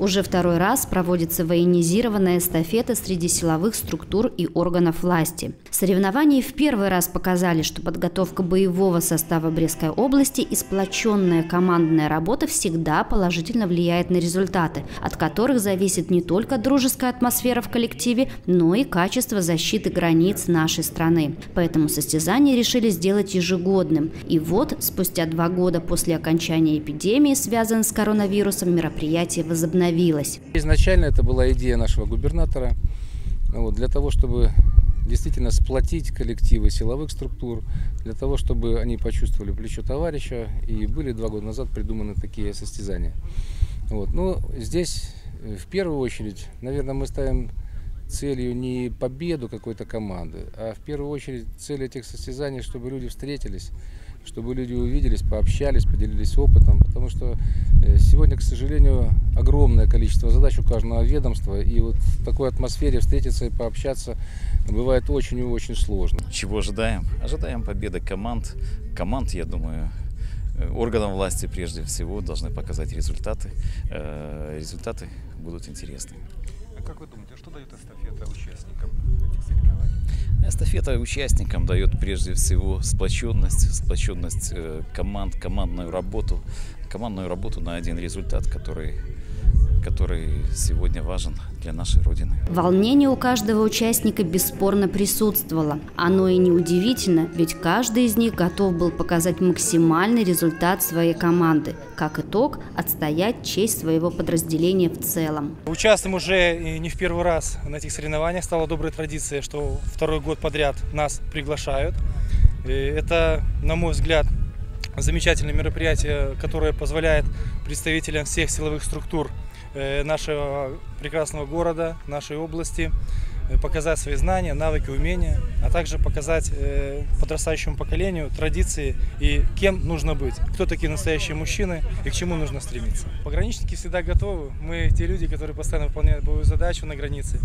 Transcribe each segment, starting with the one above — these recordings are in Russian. Уже второй раз проводится военизированная эстафета среди силовых структур и органов власти. Соревнования в первый раз показали, что подготовка боевого состава Брестской области и сплоченная командная работа всегда положительно влияет на результаты, от которых зависит не только дружеская атмосфера в коллективе, но и качество защиты границ нашей страны. Поэтому состязание решили сделать ежегодным. И вот, спустя 2 года после окончания эпидемии, связанной с коронавирусом, мероприятие возобновилось. Изначально это была идея нашего губернатора, для того, чтобы действительно сплотить коллективы силовых структур, для того, чтобы они почувствовали плечо товарища, и были 2 года назад придуманы такие состязания. Но здесь в первую очередь, наверное, мы ставим целью не победу какой-то команды, а в первую очередь цель этих состязаний, чтобы люди встретились, чтобы люди увиделись, пообщались, поделились опытом, потому что сегодня, к сожалению, огромное количество задач у каждого ведомства, и в такой атмосфере встретиться и пообщаться бывает очень и очень сложно. Чего ожидаем? Ожидаем победы команд, я думаю. Органам власти, прежде всего, должны показать результаты. Результаты будут интересны. А как вы думаете, что дает эстафета участникам этих соревнований? Эстафета участникам дает прежде всего сплоченность команд, командную работу на один результат, который сегодня важен для нашей Родины. Волнение у каждого участника бесспорно присутствовало. Оно и неудивительно, ведь каждый из них готов был показать максимальный результат своей команды. Как итог, отстоять честь своего подразделения в целом. Участвуем уже не в первый раз на этих соревнованиях. Стала доброй традицией, что второй год подряд нас приглашают. И это, на мой взгляд, замечательное мероприятие, которое позволяет представителям всех силовых структур нашего прекрасного города, нашей области показать свои знания, навыки, умения, а также показать подрастающему поколению традиции и кем нужно быть, кто такие настоящие мужчины и к чему нужно стремиться. Пограничники всегда готовы. Мы те люди, которые постоянно выполняют боевую задачу на границе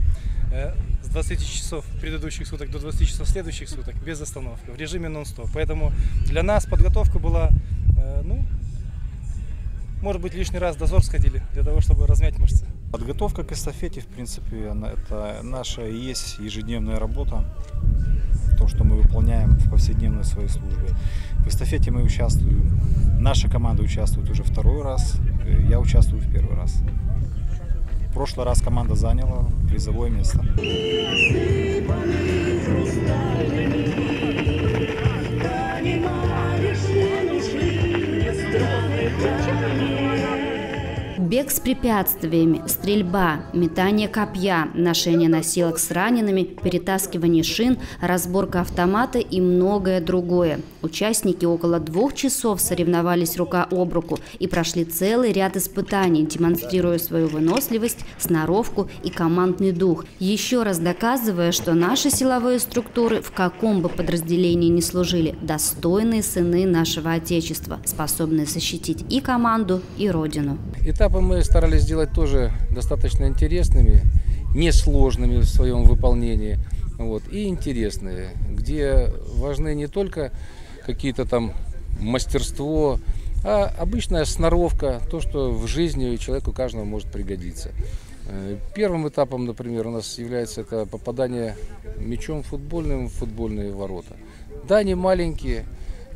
с 20 часов предыдущих суток до 20 часов следующих суток без остановки, в режиме нон-стоп. Поэтому для нас подготовка была, может быть, лишний раз в дозор сходили, для того, чтобы размять мышцы. Подготовка к эстафете, в принципе, это наша и есть ежедневная работа, то, что мы выполняем в повседневной своей службе. В эстафете мы участвуем, наша команда участвует уже второй раз, я участвую в первый раз. В прошлый раз команда заняла призовое место. Бег с препятствиями, стрельба, метание копья, ношение носилок с ранеными, перетаскивание шин, разборка автомата и многое другое. Участники около 2 часов соревновались рука об руку и прошли целый ряд испытаний, демонстрируя свою выносливость, сноровку и командный дух, еще раз доказывая, что наши силовые структуры, в каком бы подразделении ни служили, достойные сыны нашего Отечества, способные защитить и команду, и Родину. Этапы мы старались сделать тоже достаточно интересными, несложными в своем выполнении, и интересные, где важны не только какие-то там мастерство, а обычная сноровка, то, что в жизни человеку каждому может пригодиться. Первым этапом, например, у нас является это попадание мячом футбольным в футбольные ворота. Да, они маленькие,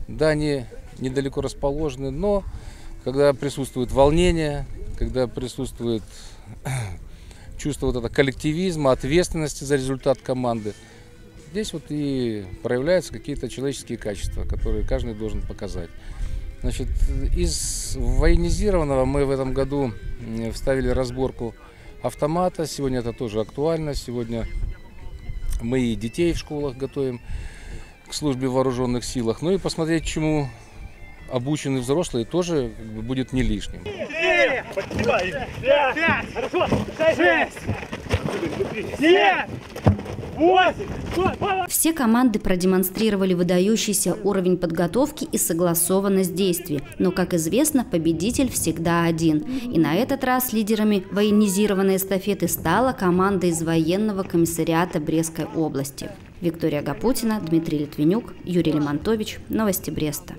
да, они недалеко расположены, но когда присутствует волнение, когда присутствует чувство коллективизма, ответственности за результат команды, здесь и проявляются какие-то человеческие качества, которые каждый должен показать. Значит, из военизированного мы в этом году вставили разборку автомата. Сегодня это тоже актуально. Сегодня мы и детей в школах готовим к службе в вооруженных силах. Ну и посмотреть, чему обученные взрослые, тоже будет не лишним. 7, 8, 7. Все команды продемонстрировали выдающийся уровень подготовки и согласованность действий. Но, как известно, победитель всегда один. И на этот раз лидерами военизированной эстафеты стала команда из военного комиссариата Брестской области. Виктория Агапутина, Дмитрий Литвинюк, Юрий Лимонтович. Новости Бреста.